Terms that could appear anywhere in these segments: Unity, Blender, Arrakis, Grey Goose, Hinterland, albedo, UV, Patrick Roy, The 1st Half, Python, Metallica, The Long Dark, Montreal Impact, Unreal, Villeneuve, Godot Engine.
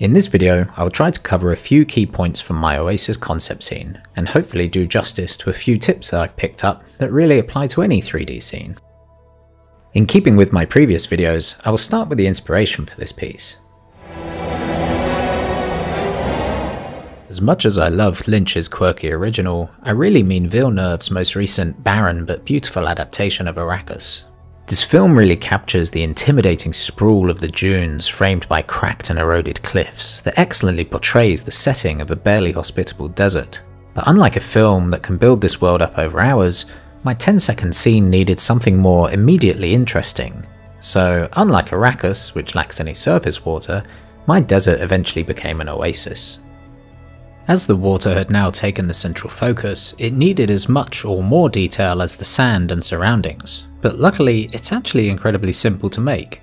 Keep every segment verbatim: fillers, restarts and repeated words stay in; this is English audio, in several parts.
In this video, I will try to cover a few key points from my Oasis concept scene, and hopefully do justice to a few tips that I've picked up that really apply to any three D scene. In keeping with my previous videos, I will start with the inspiration for this piece. As much as I love Lynch's quirky original, I really mean Villeneuve's most recent barren but beautiful adaptation of Arrakis. This film really captures the intimidating sprawl of the dunes framed by cracked and eroded cliffs that excellently portrays the setting of a barely hospitable desert. But unlike a film that can build this world up over hours, my ten second scene needed something more immediately interesting. So unlike Arrakis, which lacks any surface water, my desert eventually became an oasis. As the water had now taken the central focus, it needed as much or more detail as the sand and surroundings. But luckily, it's actually incredibly simple to make.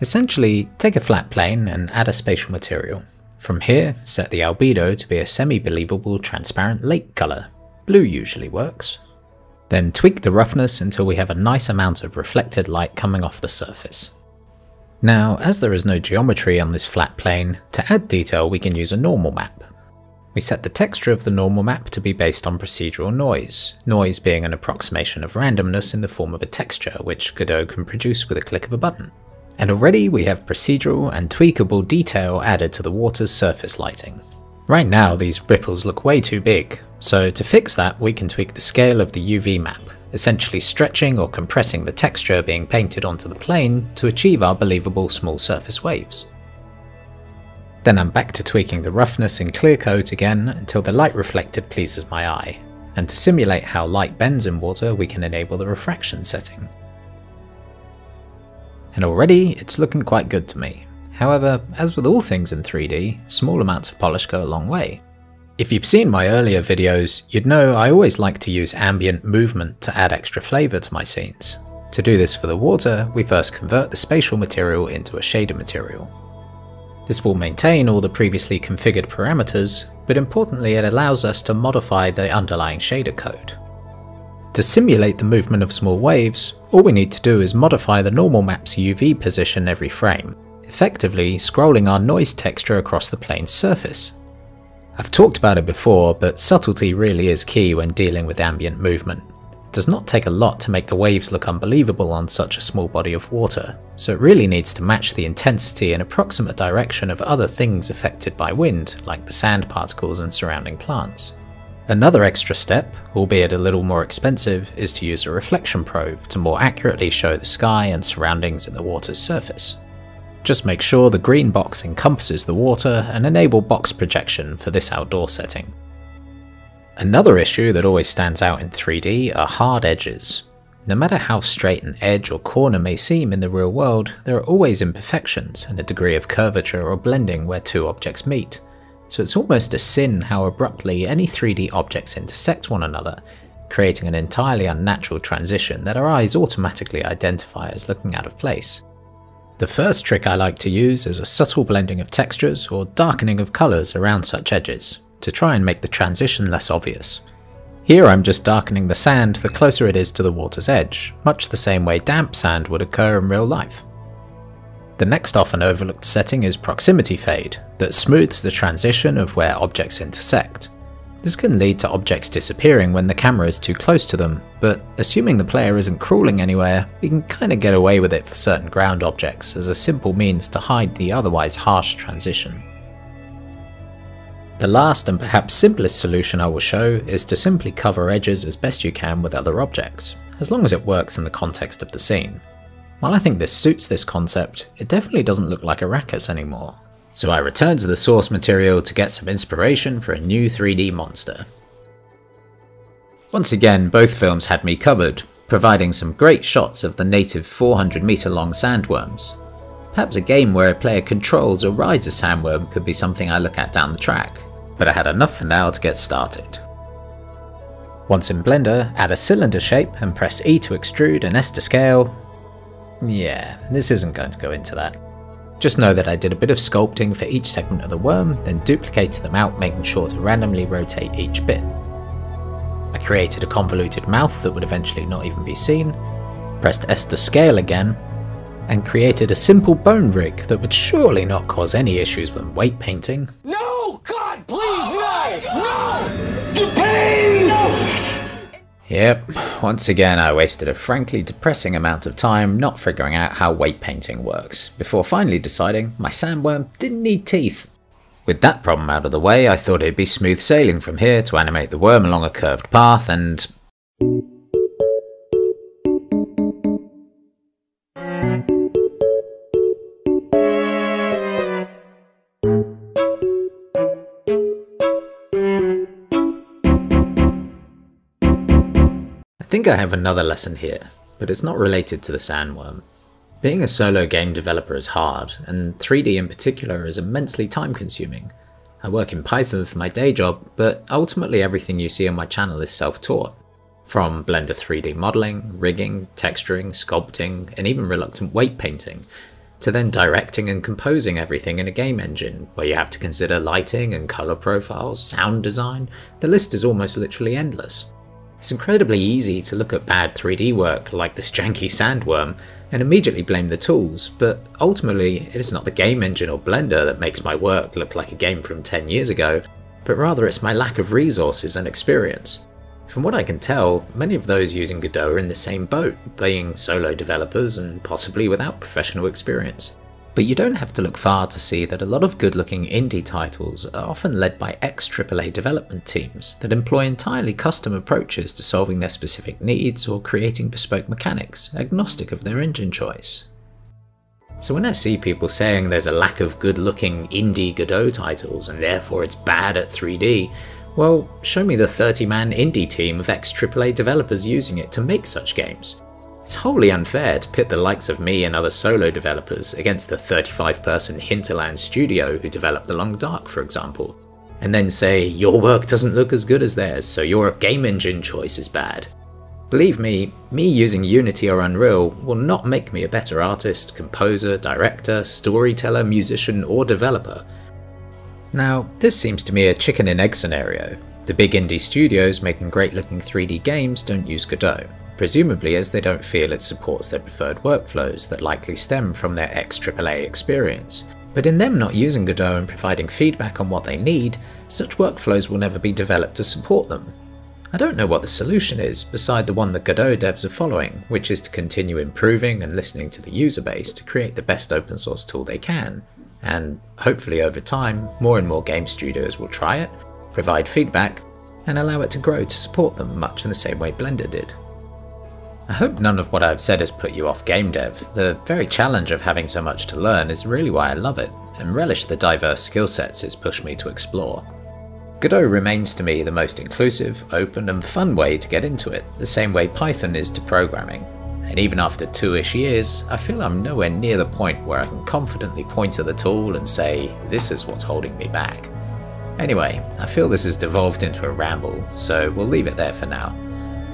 Essentially, take a flat plane and add a spatial material. From here, set the albedo to be a semi-believable transparent lake colour. Blue usually works. Then tweak the roughness until we have a nice amount of reflected light coming off the surface. Now, as there is no geometry on this flat plane, to add detail we can use a normal map. We set the texture of the normal map to be based on procedural noise, noise being an approximation of randomness in the form of a texture, which Godot can produce with a click of a button. And already we have procedural and tweakable detail added to the water's surface lighting. Right now these ripples look way too big, so to fix that we can tweak the scale of the U V map, essentially stretching or compressing the texture being painted onto the plane to achieve our believable small surface waves. Then I'm back to tweaking the roughness in clear coat again until the light reflected pleases my eye, and to simulate how light bends in water we can enable the refraction setting. And already it's looking quite good to me. However, as with all things in three D, small amounts of polish go a long way. If you've seen my earlier videos, you'd know I always like to use ambient movement to add extra flavour to my scenes. To do this for the water, we first convert the spatial material into a shader material. This will maintain all the previously configured parameters, but importantly it allows us to modify the underlying shader code. To simulate the movement of small waves, all we need to do is modify the normal map's U V position every frame, effectively scrolling our noise texture across the plane's surface. I've talked about it before, but subtlety really is key when dealing with ambient movement. It does not take a lot to make the waves look unbelievable on such a small body of water, so it really needs to match the intensity and approximate direction of other things affected by wind, like the sand particles and surrounding plants. Another extra step, albeit a little more expensive, is to use a reflection probe to more accurately show the sky and surroundings at the water's surface. Just make sure the green box encompasses the water and enable box projection for this outdoor setting. Another issue that always stands out in three D are hard edges. No matter how straight an edge or corner may seem in the real world, there are always imperfections and a degree of curvature or blending where two objects meet. So it's almost a sin how abruptly any three D objects intersect one another, creating an entirely unnatural transition that our eyes automatically identify as looking out of place. The first trick I like to use is a subtle blending of textures or darkening of colours around such edges, to try and make the transition less obvious. Here I'm just darkening the sand the closer it is to the water's edge, much the same way damp sand would occur in real life. The next often overlooked setting is proximity fade, that smooths the transition of where objects intersect. This can lead to objects disappearing when the camera is too close to them, but assuming the player isn't crawling anywhere, we can kinda get away with it for certain ground objects as a simple means to hide the otherwise harsh transition. The last and perhaps simplest solution I will show is to simply cover edges as best you can with other objects, as long as it works in the context of the scene. While I think this suits this concept, it definitely doesn't look like Arrakis anymore. So I return to the source material to get some inspiration for a new three D monster. Once again, both films had me covered, providing some great shots of the native four hundred meter long sandworms. Perhaps a game where a player controls or rides a sandworm could be something I look at down the track, but I had enough for now to get started. Once in Blender, add a cylinder shape and press E to extrude and S to scale. Yeah, this isn't going to go into that. Just know that I did a bit of sculpting for each segment of the worm, then duplicated them out, making sure to randomly rotate each bit. I created a convoluted mouth that would eventually not even be seen, pressed S to scale again, and created a simple bone rig that would surely not cause any issues when weight painting. No! God, please, oh no! God. No! The pain! No! Yep, once again I wasted a frankly depressing amount of time not figuring out how weight painting works, before finally deciding my sandworm didn't need teeth. With that problem out of the way, I thought it'd be smooth sailing from here to animate the worm along a curved path and... I think I have another lesson here, but it's not related to the sandworm. Being a solo game developer is hard, and three D in particular is immensely time consuming. I work in Python for my day job, but ultimately everything you see on my channel is self-taught. From Blender three D modeling, rigging, texturing, sculpting, and even reluctant weight painting, to then directing and composing everything in a game engine, where you have to consider lighting and color profiles, sound design, the list is almost literally endless. It's incredibly easy to look at bad three D work like this janky sandworm and immediately blame the tools, but ultimately it is not the game engine or Blender that makes my work look like a game from ten years ago, but rather it's my lack of resources and experience. From what I can tell, many of those using Godot are in the same boat, being solo developers and possibly without professional experience. But you don't have to look far to see that a lot of good-looking indie titles are often led by ex-triple A development teams that employ entirely custom approaches to solving their specific needs or creating bespoke mechanics, agnostic of their engine choice. So when I see people saying there's a lack of good-looking indie Godot titles and therefore it's bad at three D, well, show me the thirty man indie team of ex-triple A developers using it to make such games. It's wholly unfair to pit the likes of me and other solo developers against the thirty-five person Hinterland studio who developed The Long Dark, for example, and then say, your work doesn't look as good as theirs, so your game engine choice is bad. Believe me, me using Unity or Unreal will not make me a better artist, composer, director, storyteller, musician, or developer. Now, this seems to me a chicken and egg scenario. The big indie studios making great looking three D games don't use Godot, presumably as they don't feel it supports their preferred workflows that likely stem from their ex-triple A experience. But in them not using Godot and providing feedback on what they need, such workflows will never be developed to support them. I don't know what the solution is beside the one that Godot devs are following, which is to continue improving and listening to the user base to create the best open source tool they can, and hopefully over time more and more game studios will try it, provide feedback, and allow it to grow to support them much in the same way Blender did. I hope none of what I've said has put you off game dev. The very challenge of having so much to learn is really why I love it, and relish the diverse skill sets it's pushed me to explore. Godot remains to me the most inclusive, open and fun way to get into it, the same way Python is to programming. And even after two-ish years, I feel I'm nowhere near the point where I can confidently point to the tool and say, this is what's holding me back. Anyway, I feel this has devolved into a ramble, so we'll leave it there for now.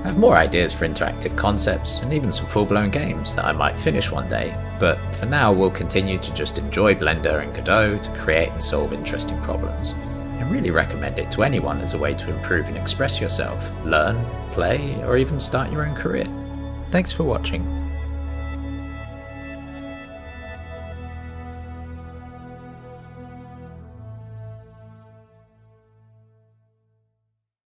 I have more ideas for interactive concepts and even some full-blown games that I might finish one day, but for now we'll continue to just enjoy Blender and Godot to create and solve interesting problems. I really recommend it to anyone as a way to improve and express yourself, learn, play, or even start your own career. Thanks for watching.